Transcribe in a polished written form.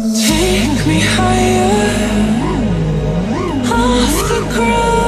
Take me higher, off the ground.